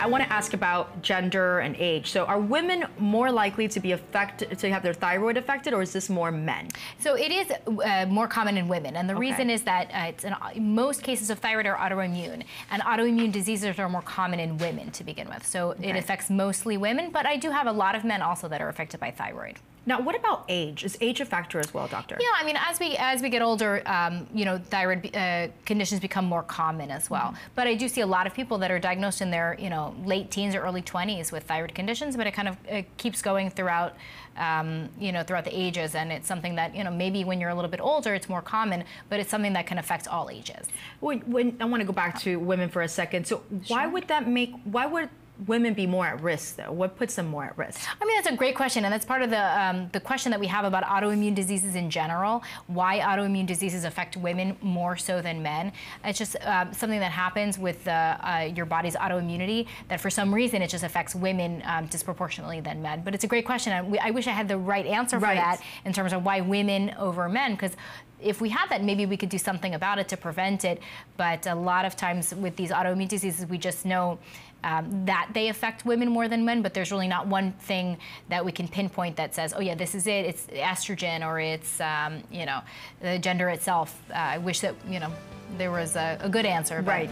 I want to ask about gender and age. So are women more likely to be affected, to have their thyroid affected, or is this more men? So it is more common in women, and the reason is that it's in most cases of thyroid are autoimmune, and autoimmune diseases are more common in women to begin with. So it affects mostly women, but I do have a lot of men also that are affected by thyroid. Now, what about age? Is age a factor as well, doctor? Yeah, I mean, as we get older, you know, thyroid conditions become more common as well. But I do see a lot of people that are diagnosed in their, you know, late teens or early 20s with thyroid conditions, but it kind of keeps going throughout, you know, throughout the ages, and it's something that, you know, maybe when you're a little bit older, it's more common, but it's something that can affect all ages. When, I want to go back to women for a second. So why would that make, why would women be more at risk, though? What puts them more at risk? I mean, that's a great question, and that's part of the question that we have about autoimmune diseases in general, why autoimmune diseases affect women more so than men. It's just something that happens with your body's autoimmunity, that for some reason it just affects women disproportionately than men. But it's a great question, and I wish I had the right answer for that in terms of why women over men, because if we had that, maybe we could do something about it to prevent it. But a lot of times with these autoimmune diseases, we just know that they affect women more than men, but there's really not one thing that we can pinpoint that says, oh yeah, this is it, it's estrogen, or it's, you know, the gender itself. I wish that, you know, there was a good answer. But